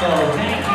Yo, thank you.